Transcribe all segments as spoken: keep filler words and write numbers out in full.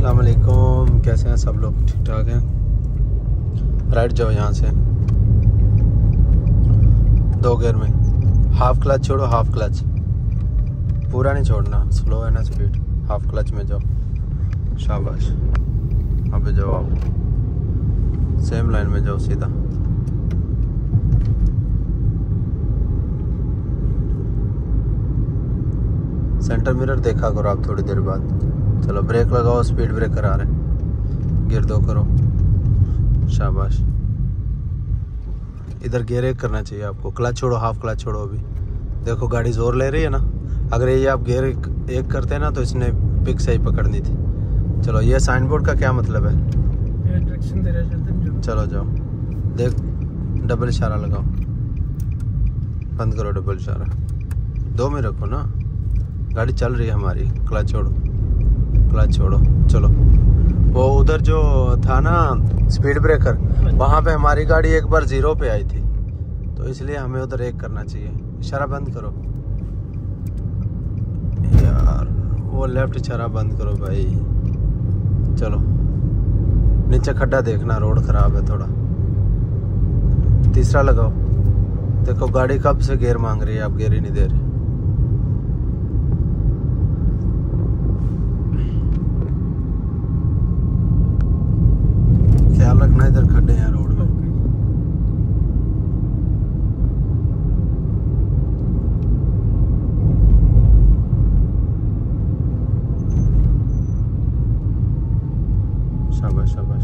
अस्सलाम वालेकुम, कैसे हैं सब लोग? ठीक ठाक हैं? राइट जाओ यहाँ से, दो गियर में। हाफ क्लच छोड़ो, हाफ क्लच पूरा नहीं छोड़ना, स्लो है ना स्पीड। हाफ क्लच में जाओ, शाबाश। अब जाओ, आप सेम लाइन में जाओ सीधा। सेंटर मिरर देखा करो आप थोड़ी देर बाद। चलो ब्रेक लगाओ, स्पीड ब्रेक करा रहे, गियर दो करो, शाबाश। इधर गियर एक करना चाहिए आपको। क्लच छोड़ो, हाफ क्लच छोड़ो। अभी देखो गाड़ी जोर ले रही है ना, अगर ये आप गियर एक, एक करते ना तो इसने पिक सही पकड़नी थी। चलो ये साइन बोर्ड का क्या मतलब है? डायरेक्शन दे रहा है। चलो जाओ, देख डबल इशारा लगाओ, बंद करो डबल इशारा, दो में रखो ना, गाड़ी चल रही है हमारी। क्लच छोड़ो, क्लच छोड़ो। चलो वो उधर जो था ना स्पीड ब्रेकर, वहाँ पे हमारी गाड़ी एक बार जीरो पे आई थी, तो इसलिए हमें उधर एक करना चाहिए। इशारा बंद करो यार, वो लेफ्ट इशारा बंद करो भाई। चलो नीचे खड्डा देखना, रोड खराब है थोड़ा। तीसरा लगाओ, देखो गाड़ी कब से गियर मांग रही है, आप गियर ही नहीं दे रहे। ख्याल रखना, इधर खड्डे हैं रोड में। शाबाश शाबाश।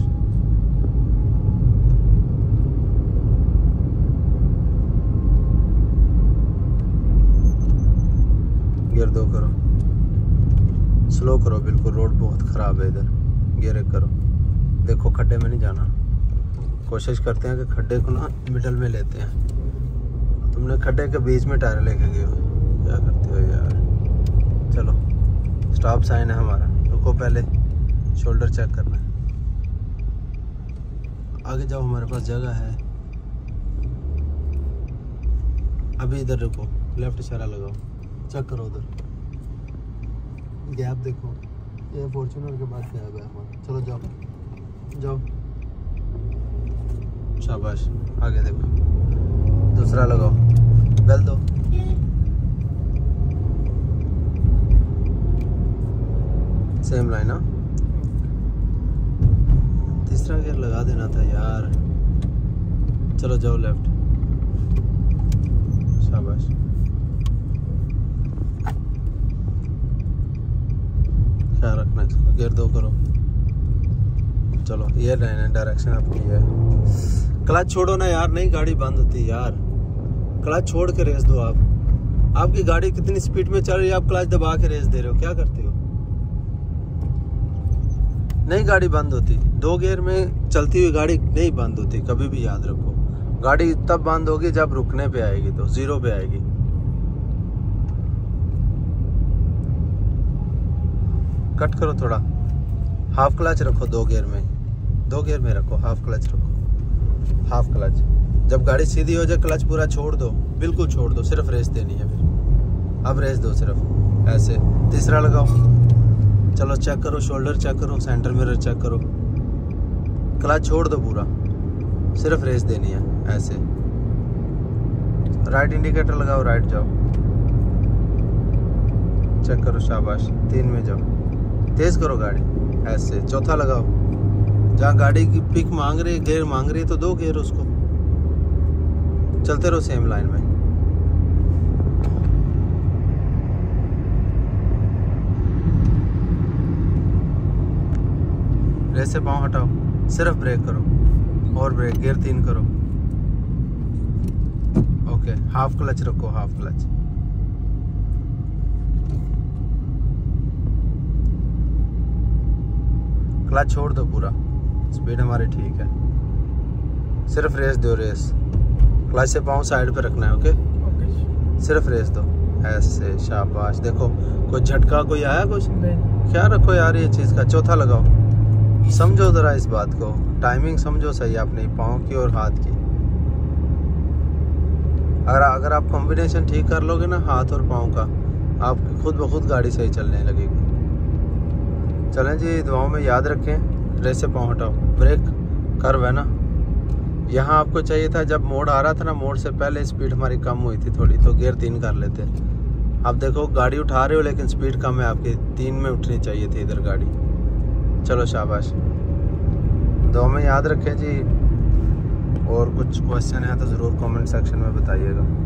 गियर दो करो, स्लो करो बिल्कुल, रोड बहुत खराब है इधर। गियर एक करो, देखो खड्डे में नहीं जाना, कोशिश करते हैं कि खड्डे को ना मिडल में लेते हैं। तुमने खड्डे के बीच में टायर लेके गए हो, क्या करते हो यार। चलो स्टॉप साइन है हमारा, रुको पहले शोल्डर चेक करना है। आगे जाओ, हमारे पास जगह है। अभी इधर रुको, लेफ्ट इशारा लगाओ, चेक करो उधर गैप देखो। ये फॉर्च्यूनर के पास गैप है हमारा। चलो जाओ जाओ, शाबाश। आगे देखो, दूसरा लगाओ, बेल दो। सेम लाइन ना। तीसरा गियर लगा देना था यार। चलो जाओ लेफ्ट, शाबाश। ख्याल रखना इसका, गियर दो करो। चलो ये रहने, डायरेक्शन आपकी है। क्लच छोड़ो ना यार, नहीं गाड़ी बंद होती यार। क्लच छोड़ के रेस दो आप। आपकी गाड़ी कितनी स्पीड में चल रही है, आप क्लच दबा के रेस दे रहे हो, क्या करते हो? नहीं गाड़ी बंद होती, दो गियर में चलती हुई गाड़ी नहीं बंद होती कभी भी, याद रखो। गाड़ी तब बंद होगी जब रुकने पे आएगी, तो जीरो पे आएगी। कट करो थोड़ा, हाफ क्लच रखो, दो गियर में, दो गियर में रखो, हाफ क्लच रखो। हाफ क्लच जब गाड़ी सीधी हो जाए, क्लच पूरा छोड़ दो, बिल्कुल छोड़ दो, सिर्फ रेस देनी है फिर। अब रेस दो सिर्फ ऐसे। तीसरा लगाओ, चलो चेक करो, शोल्डर चेक करो, सेंटर मिरर चेक करो। क्लच छोड़ दो पूरा, सिर्फ रेस देनी है ऐसे। राइट इंडिकेटर लगाओ, राइट जाओ, चेक करो, शाबाश। तीन में जाओ, तेज करो गाड़ी ऐसे। चौथा लगाओ, जहाँ गाड़ी की पिक मांग रही है, गियर मांग रही है, तो दो गियर उसको। चलते रहो सेम लाइन में। रेस से पाँव हटाओ, सिर्फ ब्रेक करो और ब्रेक, गियर तीन करो। ओके, हाफ क्लच रखो, हाफ क्लच। क्लच छोड़ दो पूरा, स्पीड हमारी ठीक है, सिर्फ रेस दो, रेस। क्लच से पाँव साइड पे रखना है, ओके ओके। सिर्फ रेस दो ऐसे, शाबाश। देखो कोई झटका कोई आया कुछ, क्या रखो यार ये चीज़ का। चौथा लगाओ, समझो ज़रा इस बात को, टाइमिंग समझो सही आपने, पाँव की और हाथ की। अगर अगर आप कॉम्बिनेशन ठीक कर लोगे ना हाथ और पाँव का, आप खुद ब खुद गाड़ी सही चलने लगेगी। चलें जी, दुआओं में याद रखें। रेस से पाँव हटाओ, ब्रेक कर्व है ना, यहाँ आपको चाहिए था जब मोड़ आ रहा था ना, मोड़ से पहले स्पीड हमारी कम हुई थी थोड़ी, तो गियर तीन कर लेते। अब देखो गाड़ी उठा रहे हो लेकिन स्पीड कम है आपकी, तीन में उठनी चाहिए थी इधर गाड़ी। चलो शाबाश, दुआओं में याद रखें जी। और कुछ क्वेश्चन है तो ज़रूर कमेंट सेक्शन में बताइएगा।